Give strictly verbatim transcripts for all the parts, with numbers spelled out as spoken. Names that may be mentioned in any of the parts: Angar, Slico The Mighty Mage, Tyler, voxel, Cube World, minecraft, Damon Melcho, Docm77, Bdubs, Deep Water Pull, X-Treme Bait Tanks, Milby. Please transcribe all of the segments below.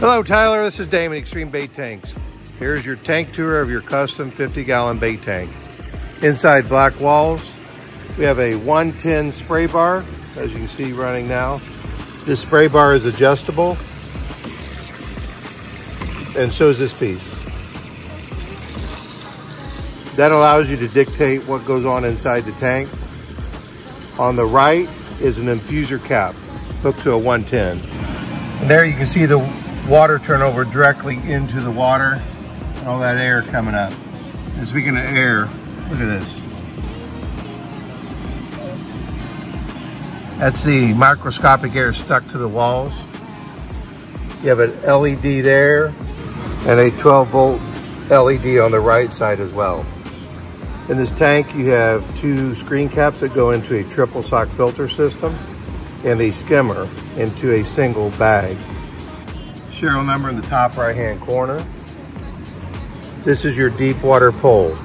Hello Tyler, this is Damon, X-Treme Bait Tanks. Here's your tank tour of your custom fifty gallon bait tank. Inside black walls, we have a one ten spray bar, as you can see running now. This spray bar is adjustable, and so is this piece. That allows you to dictate what goes on inside the tank. On the right is an infuser cap, hooked to a one ten. And there you can see the water turnover directly into the water. All that air coming up. And speaking of air, look at this. That's the microscopic air stuck to the walls. You have an L E D there and a twelve volt L E D on the right side as well. In this tank, you have two screen caps that go into a triple sock filter system and a skimmer into a single bag. Serial number in the top right hand corner. This is your deep water pole.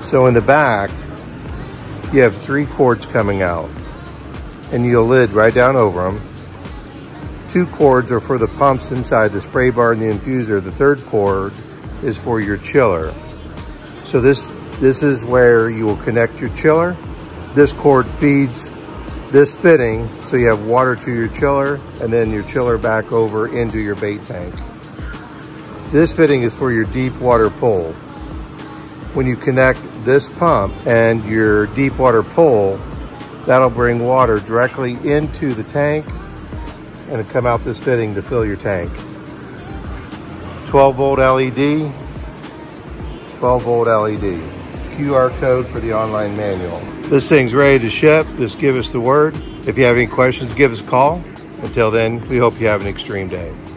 So in the back, you have three cords coming out and you'll lid right down over them. Two cords are for the pumps inside the spray bar and the infuser. The third cord is for your chiller. So this, this is where you will connect your chiller. This cord feeds this fitting, so you have water to your chiller and then your chiller back over into your bait tank. This fitting is for your deep water pole. When you connect this pump and your deep water pole, that'll bring water directly into the tank and it'll come out this fitting to fill your tank. twelve volt L E D, twelve volt L E D. Q R code for the online manual. This thing's ready to ship. Just give us the word. If you have any questions, give us a call. Until then, we hope you have an X-Treme day.